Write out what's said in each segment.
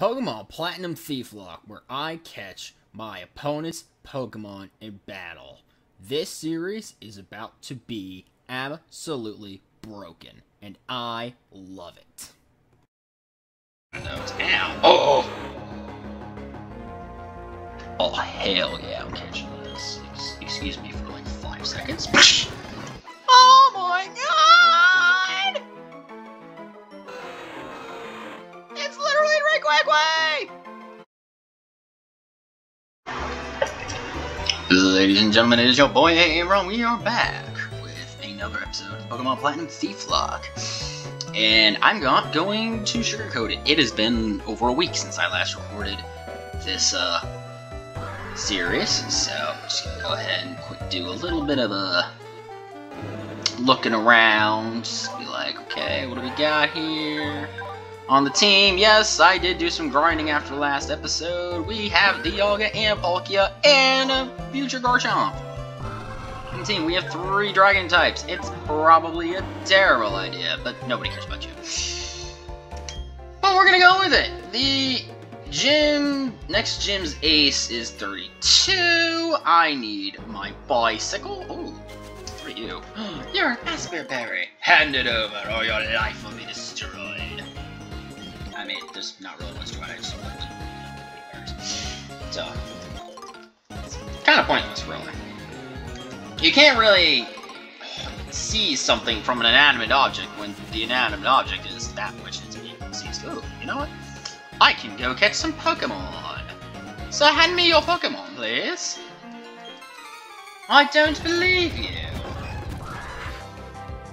Pokemon Platinum Thieflocke, where I catch my opponent's Pokemon in battle. This series is about to be absolutely broken, and I love it. Ow! Oh! Oh, hell yeah, I'm catching this. Excuse me for like 5 seconds. Oh my god! It's literally Rayquay! Ladies and gentlemen, it is your boy Aaron. We are back with another episode of Pokemon Platinum Thieflocke. And I'm not going to sugarcoat it. It has been over a week since I last recorded this series, so I'm just gonna go ahead and do a little bit of a looking around, just be like, okay, what do we got here? On the team, yes, I did do some grinding after last episode. We have Dialga and Palkia and a future Garchomp. On the team, we have 3 dragon types. It's probably a terrible idea, but nobody cares about you. But we're gonna go with it. The gym, next gym's ace is 32. I need my bicycle. Ooh, for you. You're an Aspear Berry. Hand it over or your life will be destroyed. I mean, there's not really much to it, I just want to. So, it's kind of pointless, really. You can't really see something from an inanimate object when the inanimate object is that which it's being seized. Ooh, you know what? I can go catch some Pokemon! So hand me your Pokemon, please! I don't believe you!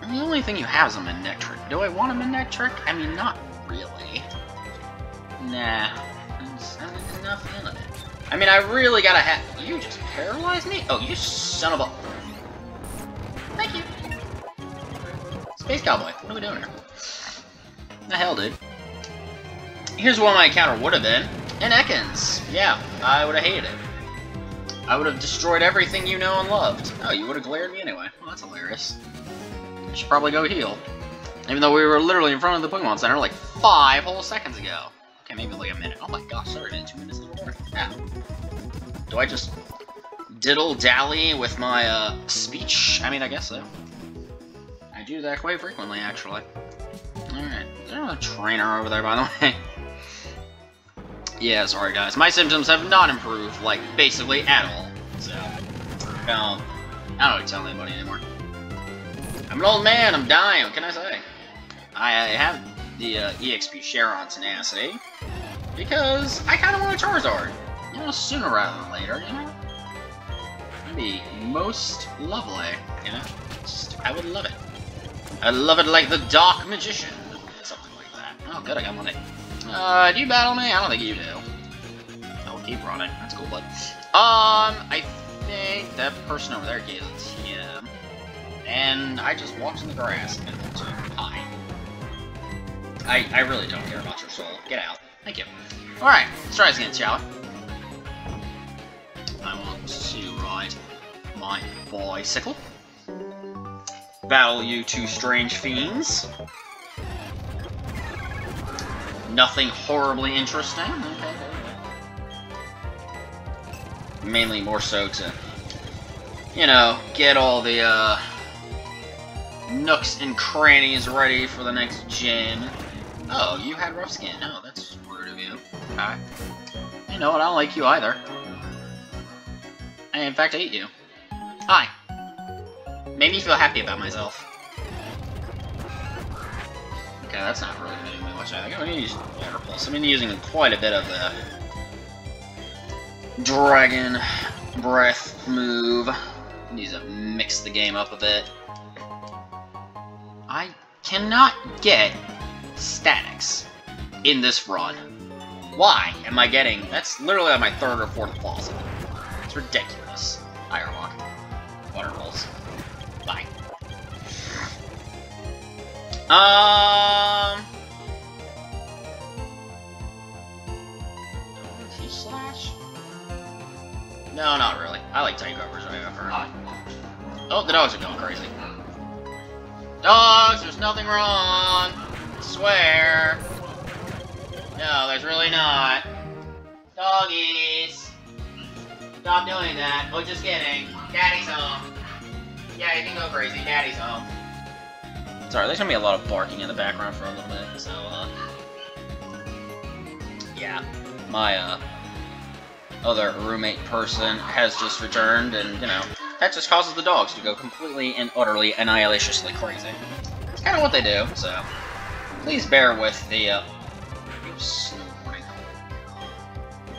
And the only thing you have is a Minectric. Do I want a Minectric? I mean, not really. Nah, there's not enough in it. I mean, I really gotta have. You just paralyzed me? Oh, you son of a. Thank you. Space Cowboy, what are we doing here? The hell, dude. Here's what my encounter would have been. An Ekans. Yeah, I would have hated it. I would have destroyed everything you know and loved. Oh, you would have glared me anyway. Well, that's hilarious. I should probably go heal. Even though we were literally in front of the Pokemon Center like 5 whole seconds ago. Okay, maybe like a minute. Oh my gosh, sorry, man, 2 minutes in the morning. Ah. Do I just diddle-dally with my speech? I mean, I guess so. I do that quite frequently, actually. Alright, is there a trainer over there, by the way? Yeah, sorry guys. My symptoms have not improved, like, basically at all. So, I don't really tell anybody anymore. I'm an old man, I'm dying, what can I say? I have the EXP share on Tenacity, because I kind of want a Charizard. You know, sooner rather than later, you know? That'd be most lovely, you know? Just, I would love it. I'd love it like the Dark Magician. Something like that. Oh, good, I got money. Do you battle me? I don't think you do. I'll keep running. That's cool, bud. I think that person over there gave it to you. And I just walked in the grass and went to high. I really don't care about your soul. Get out. Thank you. Alright, let's try this again, shall we? I want to ride my bicycle. Battle you two strange fiends. Nothing horribly interesting. Okay. Mainly more so to, you know, get all the, nooks and crannies ready for the next gym. Oh, you had rough skin. Oh, that's rude of you. Alright. You know what? I don't like you either. I, in fact, hate you. Hi. Made me feel happy about myself. Okay, that's not really doing me much. I think I'm gonna use Water Pulse. I've been using quite a bit of the Dragon Breath move. I need to mix the game up a bit. I cannot get statics in this run. Why am I getting... That's literally on my 3rd or 4th fossil. It's ridiculous. Ironlock. Water rolls. Bye. T-slash? No, not really. I like tight covers. Oh, the dogs are going crazy. Dogs, there's nothing wrong. I swear. No, there's really not. Doggies! Stop doing that. Oh, just kidding. Daddy's home. Yeah, you can go crazy. Daddy's home. Sorry, there's gonna be a lot of barking in the background for a little bit, so, yeah. My, other roommate person has just returned, and, you know, that just causes the dogs to go completely and utterly annihilatiously crazy. It's kind of what they do, so please bear with the,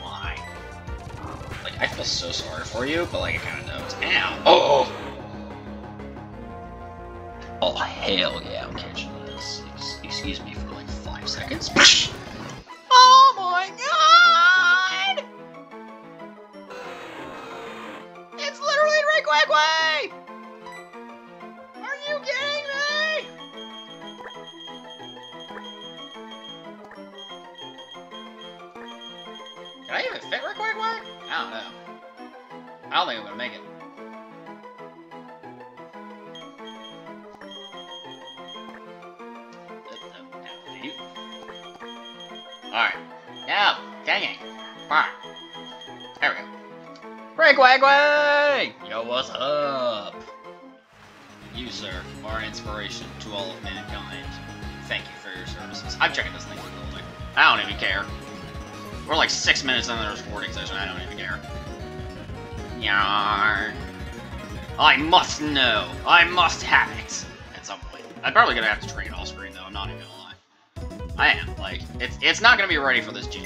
Why? Like, I feel so sorry for you, but, like, I kind of know it's... Ow! Oh! Oh, hell yeah, I'm catching this. Excuse me for, like, 5 seconds. Oh my god! It's literally Rayquay! Are you kidding me? Can I even fit Rayquay? I don't know. I don't think I'm gonna make it. Alright. No! Dang it! Alright. There we go. Rayquay! Yo, what's up? You, sir, are an inspiration to all of mankind. Thank you for your services. I'm checking this thing real quick. I don't even care. We're like 6 minutes into the recording session, I don't even care. Yarn. I must know! I must have it! At some point. I'm probably gonna have to train off screen though, I'm not even gonna lie. I am, like, it's not gonna be ready for this gym.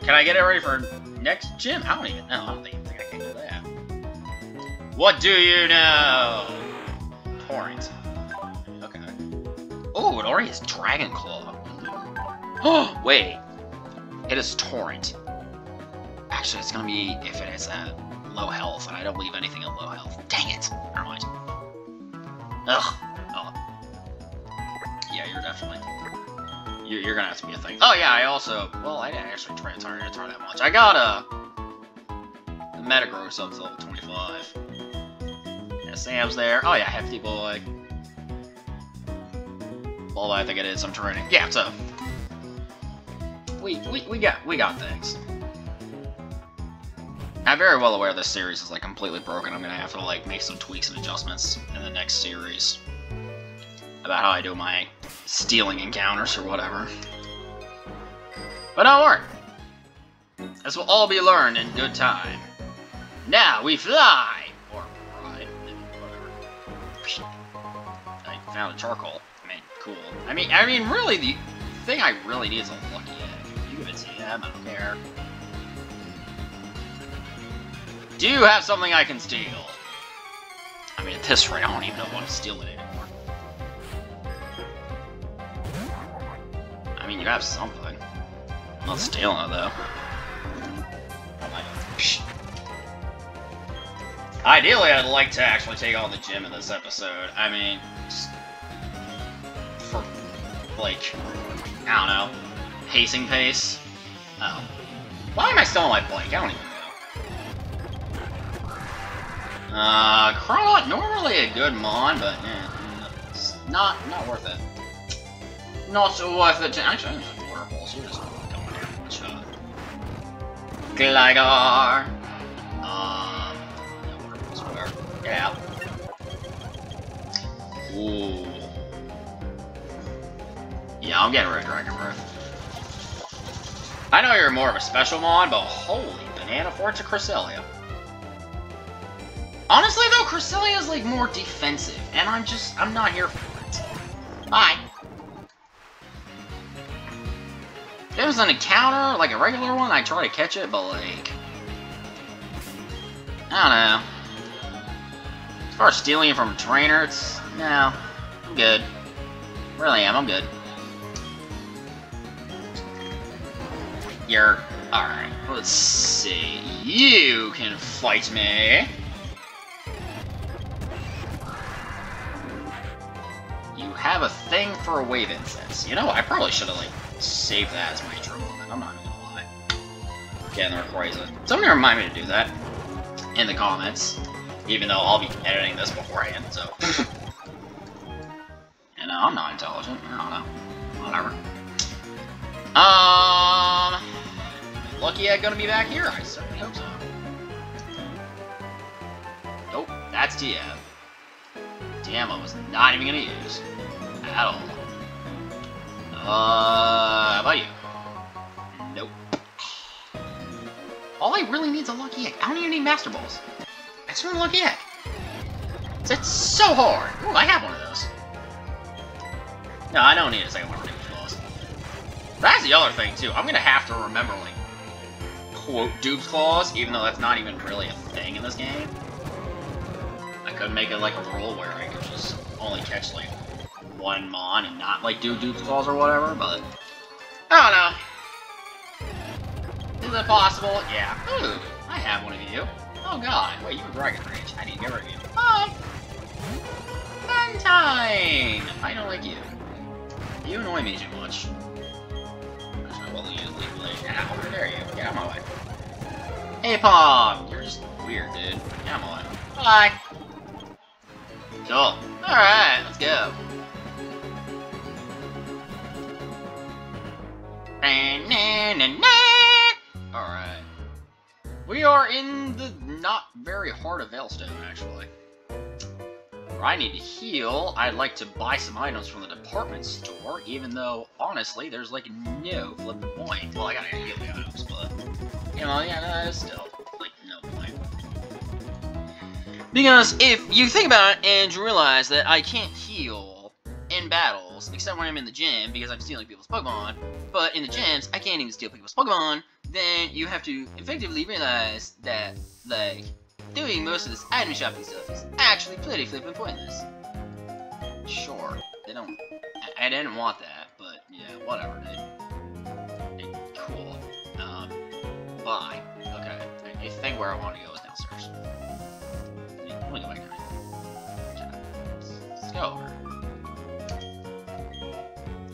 Can I get it ready for next gym? I don't even know, I don't think I can do that. What do you know? Torrent. Okay. Oh, it already has Dragon Claw. Oh, wait. It is Torrent. Actually, it's gonna be if it is at low health, and I don't leave anything at low health. Dang it! Never mind. Ugh. Oh. Yeah, you're definitely... You're gonna have to be a thing. Oh yeah, I also... Well, I didn't actually try to target it that much. I got the Metagross up to level 25. Yeah, Sam's there. Oh yeah, hefty boy. Well, I think it is. I'm training. Yeah, so... We got things. I'm very well aware this series is like completely broken. I'm gonna have to like make some tweaks and adjustments in the next series about how I do my stealing encounters or whatever. But don't worry, this will all be learned in good time. Now we fly or ride, whatever. I found a charcoal. I mean, cool. I mean, really the thing I really need is a lucky egg. I don't care. Do you have something I can steal? I mean, at this rate, I don't even know what to steal it anymore. I mean, you have something. I'm not stealing it, though. Ideally, I'd like to actually take on the gym in this episode. I mean, just for, like, I don't know. Pacing pace. Oh. Why am I still on my blank? I don't even know. Chronot, normally a good mon, but it's not worth it. Not worth it. Actually, I'm just water balls. You're just going down one shot. Gligar. No water balls where? Get out. Ooh. Yeah, I'm getting rid of Dragon Breath. I know you're more of a special mon, but holy banana forts of Cresselia. Honestly though, Cresselia is like more defensive, and I'm not here for it. Bye. If it was an encounter, like a regular one, I'd try to catch it, but like... I don't know. As far as stealing it from a trainer, it's... No. I'm good. Really am, I'm good. Alright, let's see. You can fight me. You have a thing for a wave incense. You know what? I probably should have, like, saved that as my trouble, I'm not even gonna lie. Again, there requires it. Somebody remind me to do that in the comments, even though I'll be editing this beforehand, so. And I'm not intelligent. I don't know. Whatever. Lucky I'm gonna be back here. I certainly hope so. Nope, that's TM. TM I was not even gonna use at all. How about you? Nope. All I really need is a Lucky Egg. I don't even need Master Balls. I just want a Lucky Egg. That's so hard. Ooh, I have one of those. No, I don't need a second one for damage claws. That's the other thing, too. I'm gonna have to remember, like, quote, Dupes Claws, even though that's not even really a thing in this game. I could make it, like, a rule where I could just only catch, like, one Mon and not, like, do Dupes Claws or whatever, but... I don't know. Is it possible? Yeah. Ooh, I have one of you. Oh, God. Wait, you have Dragon Rage. I need to get rid of you. Bye! Ventine! I don't like you. You annoy me too much. I will use Leaf Blade. Ow, how dare you? Get out of my way. Hey, Pom! You're just weird, dude. Get out of my way. Bye! Cool. Alright, let's go. Alright. We are in the not very heart of Elstone, actually. I need to heal. I'd like to buy some items from the department store, even though, honestly, there's like no flipping point. Well, I gotta heal the items, but, you know, yeah, still, like, no point. Because if you think about it and you realize that I can't heal in battles, except when I'm in the gym, because I'm stealing people's Pokemon, but in the gyms, I can't even steal people's Pokemon, then you have to effectively realize that, like, doing most of this item shopping stuff is actually pretty flippin' pointless. Sure, they don't... I didn't want that, but yeah, whatever, dude. And cool. Bye. Okay, I think where I want to go is downstairs. Yeah, let me go back down. Let's go over.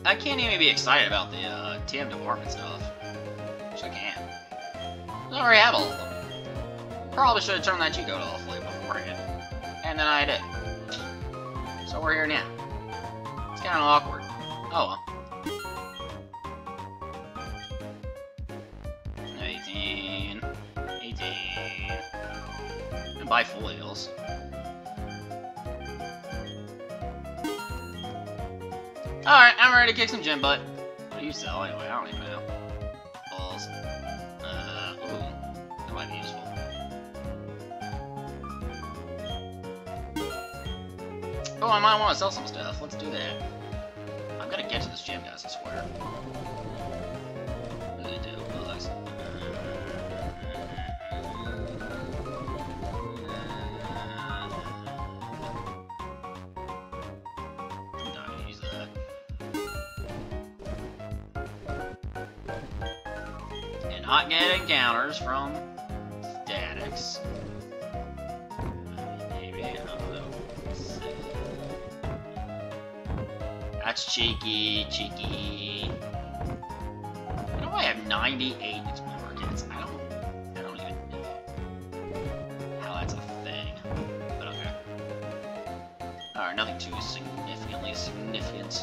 I can't even be excited about the TM department stuff. Which I can. I already have all of them. Probably should have turned that cheat code off like beforehand, and then I did. So we're here now. It's kind of awkward. Oh well. 18, 18, and buy full heals. All right, I'm ready to kick some gym butt. What do you sell anyway? I don't even know. Balls. Ooh, that might be useful. Oh, I might want to sell some stuff. Let's do that. I'm gonna get to this gym, guys, I swear. What do they do? Bugs. I'm not gonna use that. And not get encounters from statics. That's cheeky, cheeky. I know I have 98 markets. I don't even know how that's a thing. But okay. Alright, nothing too significant.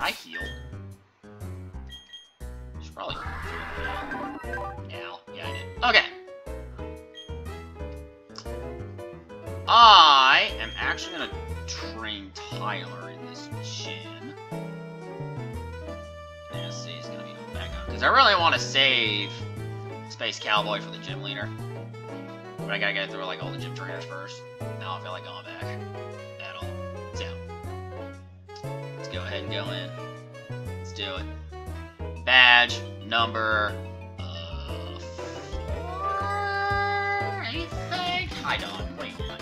I healed. Should probably Ow. Yeah, I did. Okay. I am actually gonna train Tyler in this gym. And he's gonna be back up. Because I really want to save Space Cowboy for the gym leader. But I gotta get through like all the gym trainers first. I don't feel like going back at all. So, let's go ahead and go in. Let's do it. Badge number 4, I think? I don't. Wait, what?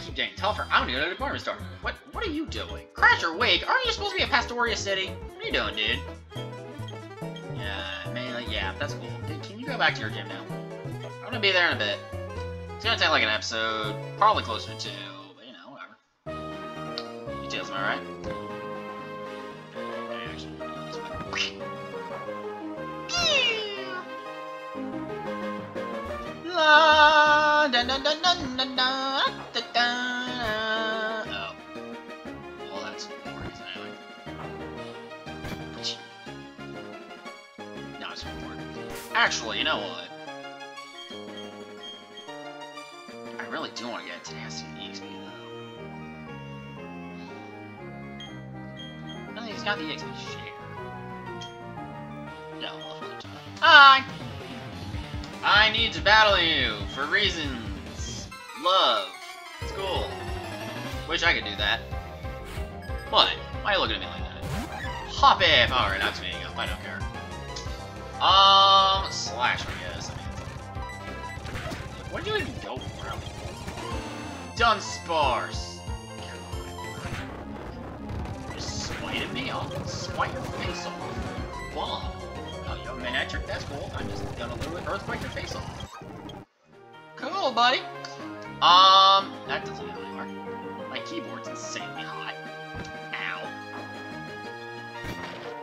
Keep getting tougher. I don't need another department store. What are you doing? Crasher Wake, aren't you supposed to be at Pastoria City? What are you doing, dude? Yeah, man, yeah, that's cool. Dude, can you go back to your gym now? I'm gonna be there in a bit. It's gonna take like an episode, probably closer to 2, but you know, whatever. Details, am I right? I actually want to do this one. La da da da da da da. Oh. Well, that's boring. sword. Actually, you know what? I really do want to get Tenacity and EXP, though. No, he's got the EXP share. No, I'll have another time. Hi! I need to battle you for reasons. Love. School. Wish I could do that. What? Why are you looking at me like that? Hop it! Alright, that's me. I don't care. Slash, I guess. I mean, what did you even go for? Dunsparce! You just spited me off. Spite your face off. Wow. Oh, you're Minectric, that's cool. I'm just gonna literally earthquake your face off. Cool, buddy. That doesn't really work. My keyboard's insanely hot. Ow.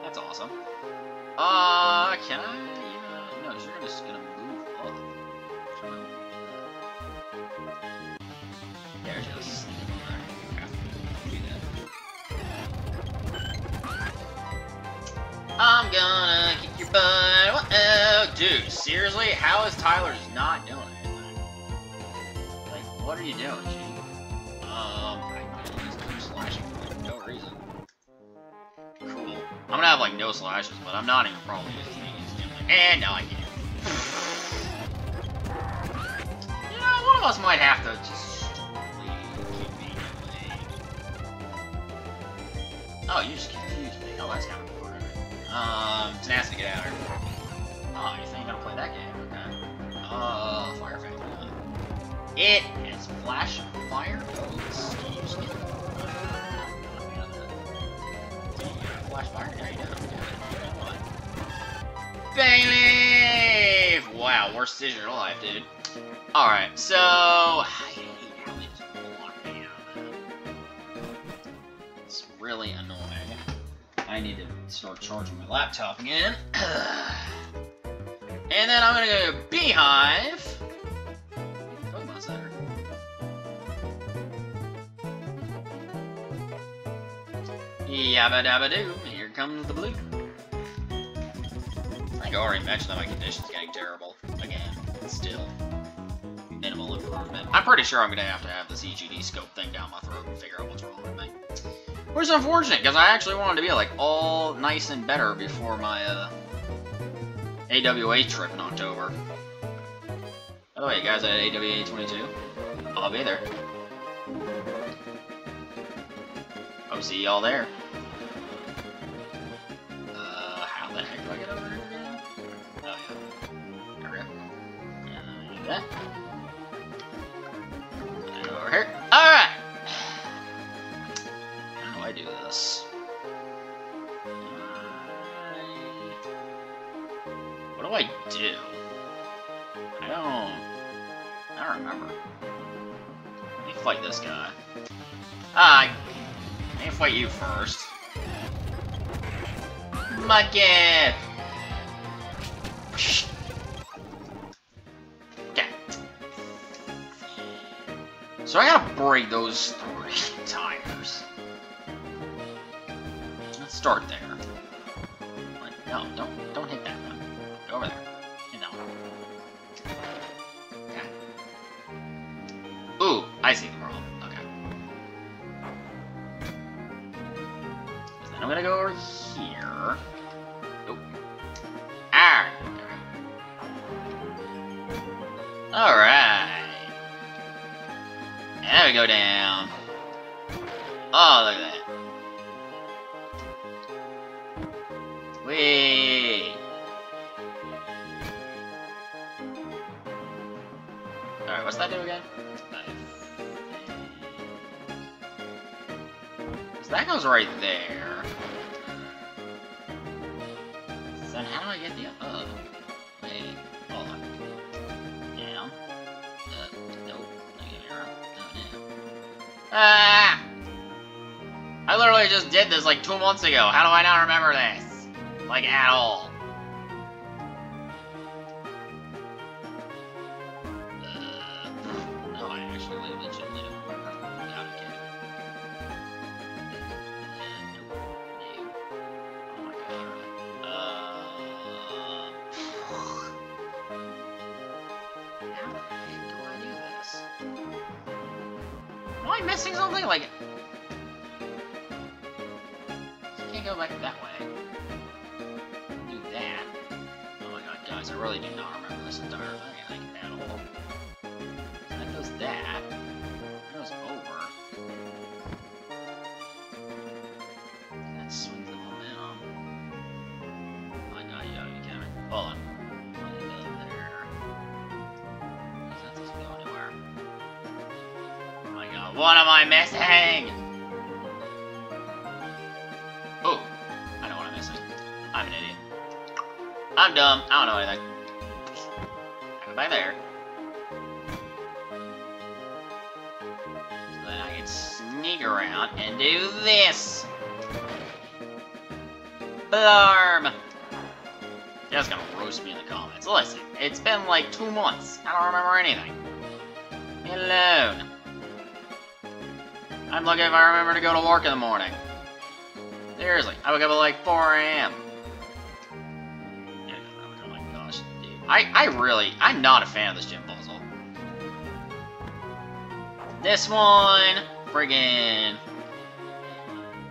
That's awesome. Can I? No, you're just gonna move up. Yeah, you're just sleeping on there. I'm gonna kick your butt. What? Oh, dude, seriously? How is Tyler just not doing anything? Like, what are you doing, G? I might just keep slashing for like, no reason. Cool. I'm gonna have like no slashes, but I'm not even probably using these. And now I can. You know, one of us might have to just leave. Oh, you just confused me. Oh, that's kind of boring. Tenacity, get out of here. Oh, you think you're gonna play that game? Okay. Fire Fang. It is Flash Fire. Fire. There you go. Bayleaf! Wow, worst decision of your life, dude. Alright, so. It's really annoying. I need to start charging my laptop again. And then I'm gonna go to Beehive. Pokemon Center. Yabba dabba doo. Comes the blue. I think I already mentioned that my condition's getting terrible. Again, still. Minimal improvement. I'm pretty sure I'm gonna have to have this EGD scope thing down my throat and figure out what's wrong with me. Which is unfortunate, because I actually wanted to be, like, all nice and better before my, AWA trip in October. By the way, you guys at AWA 22? I'll be there. I'll see y'all there. Do I get over here again? Oh, yeah. There we go. And do that. And go over here. Alright! How do I do this? What do? I don't remember. Let me fight this guy. Let me fight you first. Monkey! Okay. So I gotta break those 3 tires. Let's start there. But no, don't hit that one. Go over there. Hit that one. Okay. Ooh, I see the problem. Okay. So then I'm gonna go over here. Alright. There we go down. Oh, look at that. Whee! Alright, what's that do again? So that goes right there. So how do I get the up? Ah! I literally just did this like 2 months ago. How do I not remember this? Like, at all. No, I actually legitimately don't remember how to get it. Oh my god. I missing something? Like, I can't go back that way. Do that. Oh my god, guys, I really do not remember this entire thing, like, at all. So that does that. It goes over. That swings the momentum. I got you, you can't make bullet. What am I missing? Oh, I know what I'm missing. I'm an idiot. I'm dumb. I don't know anything. Go back there. So then I can sneak around and do this. Blarm. That's gonna roast me in the comments. Listen, it's been like 2 months. I don't remember anything. Leave me alone. I'm lucky if I remember to go to work in the morning. Seriously, I woke up at like 4 a.m. Yeah, oh my gosh, dude. I'm not a fan of this gym puzzle. This one, friggin',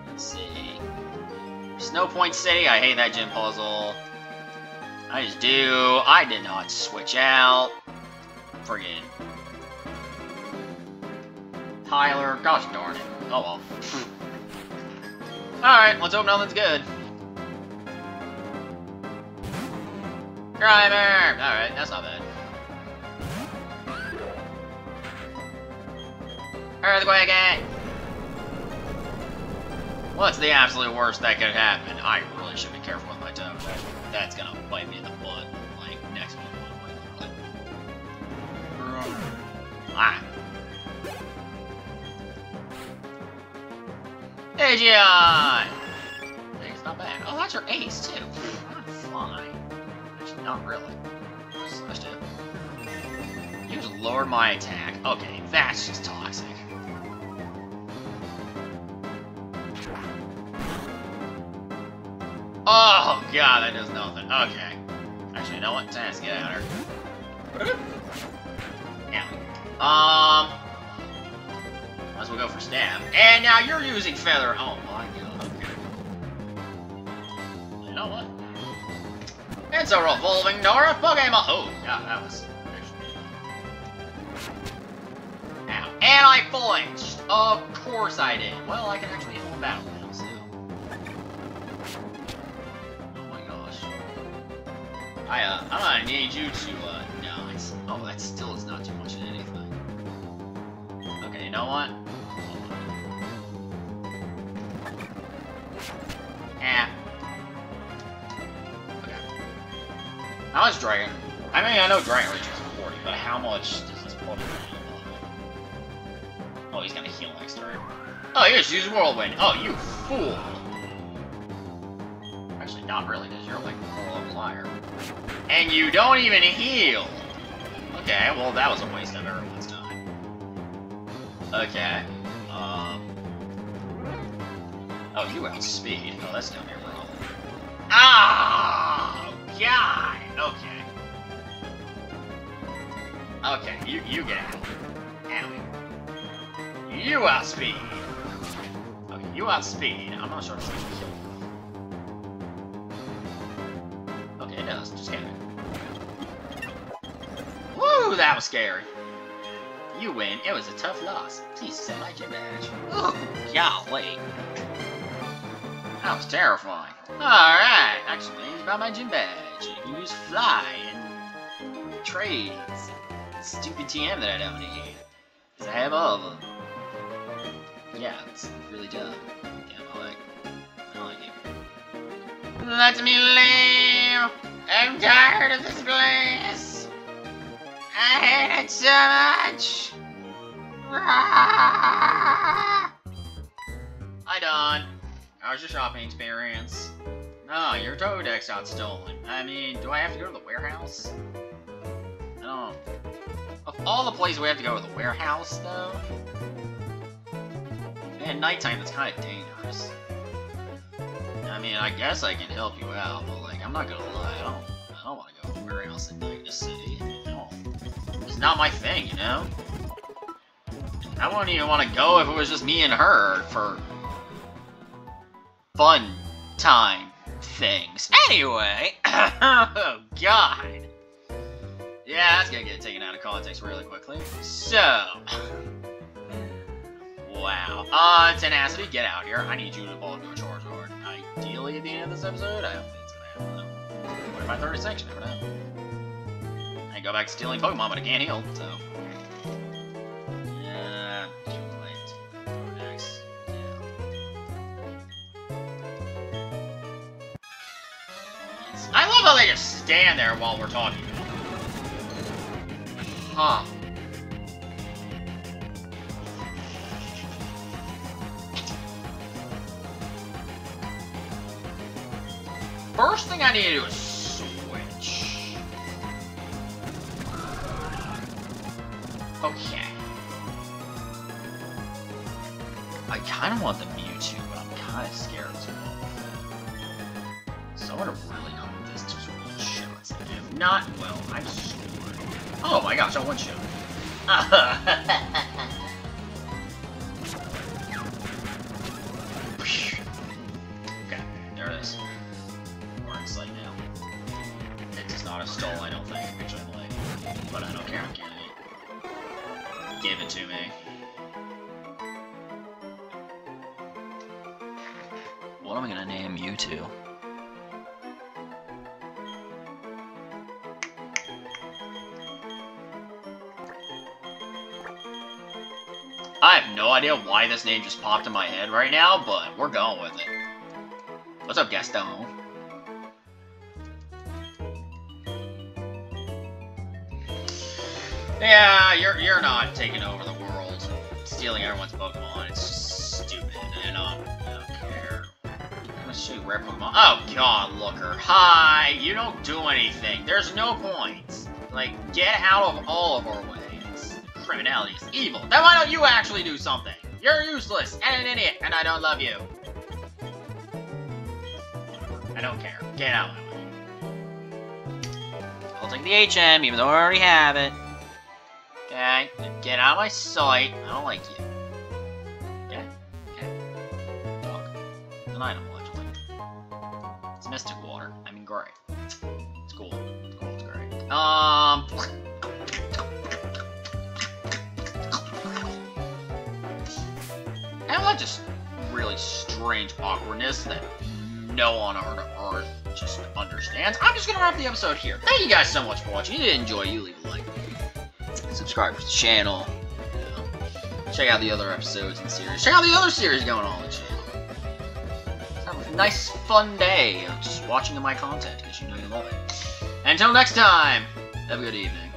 let's see. Snowpoint City, I hate that gym puzzle. I did not switch out. Friggin'. Tyler, gosh darn it. Oh well. Alright, let's hope nothing's good. Grimer! Alright, that's not bad. Earthquake again! What's the absolute worst that could happen? I really should be careful with my toes. That's gonna bite me in the butt. Like, next one. Ah. Aegeon! It's not bad. Oh, that's your ace, too. Not fine. Actually, not really. Slashed it. You just lowered my attack. Okay, that's just toxic. Oh, god, that does nothing. Okay. Actually, you know what? Let's get out of here. Yeah. Might as well go for stab. And now you're using feather. Oh my god. Okay. You know what? It's a revolving door of Pokemon. Oh, god, that was actually. Ow. And I flinched. Of course I did. Well, I can actually hold battle now, so. Oh my gosh. I'm gonna need you to, no, it's. Oh, that still is not too much of anything. Okay, you know what? How much Dragon? I mean, I know Dragon Rage is 40, but how much does this Pokemon have? Oh, he's gonna heal next turn. Oh, he just used Whirlwind. Oh, you fool! Actually, not really, because you're like a full-up liar. And you don't even heal! Okay, well, that was a waste of everyone's time. Okay. Oh, you outspeed. Oh, that's gonna be a problem. Ah! God! Okay. Okay, you get out. Ow. You outspeed! Okay, you outspeed. I'm not sure if it's gonna kill. Okay, it does. Just get it. Woo! That was scary. You win. It was a tough loss. Please send my gym badge. Ooh! Golly. That was terrifying. Alright, actually, I need to buy my gym badge. You can use fly and trades. Stupid TM that I don't need. Because I have all of them. Yeah, it's really dumb. Yeah, I like it. Let me leave! I'm tired of this place! I hate it so much! Hi, Don. How's your shopping experience? No, your Togedex got stolen. I mean, do I have to go to the warehouse? No. Of all the places we have to go to the warehouse, though? At nighttime, that's kind of dangerous. I mean, I guess I can help you out, but like, I'm not gonna lie, I don't want to go to the warehouse at night in the city. No. It's not my thing, you know? I wouldn't even want to go if it was just me and her for fun time things. Anyway, oh god. Yeah, that's gonna get taken out of context really quickly. So, wow. Tenacity, get out here. I need you to evolve into a Charizard. Ideally at the end of this episode, I don't think it's gonna happen though. What if I throw it a section? Never know. I go back to stealing Pokemon, but I can't heal, so. Yeah, too late. Next. Yeah. I love how they just stand there while we're talking. Huh. First thing I need to do is okay. I kind of want the Mewtwo, but I'm kind of scared as well. So I'm gonna really hope this just will shit myself. If not, well, I'm screwed. Oh my gosh, I won shit. Okay, there it is. We're in sight now. It is not a stall, I don't think, which I like. But I don't care, I'm kidding. Give it to me. What am I gonna name you two? I have no idea why this name just popped in my head right now, but we're going with it. What's up, Gaston? Yeah, you're not taking over the world, stealing everyone's Pokemon. It's just stupid, and I don't care. I'm gonna shoot rare Pokemon. Oh god, Looker! Hi, you don't do anything. There's no points. Like, get out of all of our ways. Criminality is evil. Then why don't you actually do something? You're useless and an idiot, and I don't love you. I don't care. Get out of my way. I'll take the HM, even though I already have it. Okay, get out of my sight. I don't like you. Okay, okay. Dog. It's an item, allegedly. It's mystic water. I mean, great. It's cool. It's cool, it's great. I don't like just really strange awkwardness that no one on Earth just understands. I'm just gonna wrap the episode here. Thank you guys so much for watching. If you did enjoy, you leave a like. Subscribe to the channel. Check out the other episodes and series. Check out the other series going on the channel. Have a nice, fun day of just watching my content because you know you love it. Until next time, have a good evening.